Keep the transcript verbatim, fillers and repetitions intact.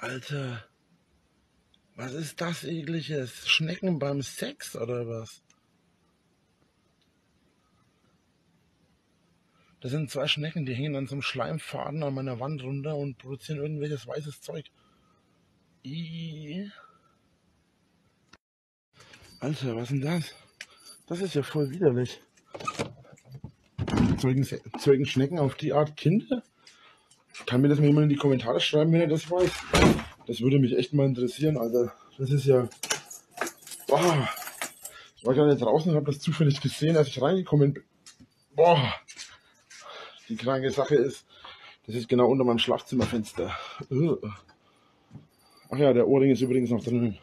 Alter, was ist das Ekliges? Schnecken beim Sex oder was? Das sind zwei Schnecken, die hängen an so einem Schleimfaden an meiner Wand runter und produzieren irgendwelches weißes Zeug. Iiii. Alter, was ist denn das? Das ist ja voll widerlich. Zeugen Schnecken auf die Art Kinder? Kann mir das mal jemand in die Kommentare schreiben, wenn er das weiß? Das würde mich echt mal interessieren, Alter. Das ist ja... Boah. Ich war gerade draußen und habe das zufällig gesehen, als ich reingekommen bin. Boah. Die kranke Sache ist, das ist genau unter meinem Schlafzimmerfenster. Ach ja, der Ohrring ist übrigens noch drin.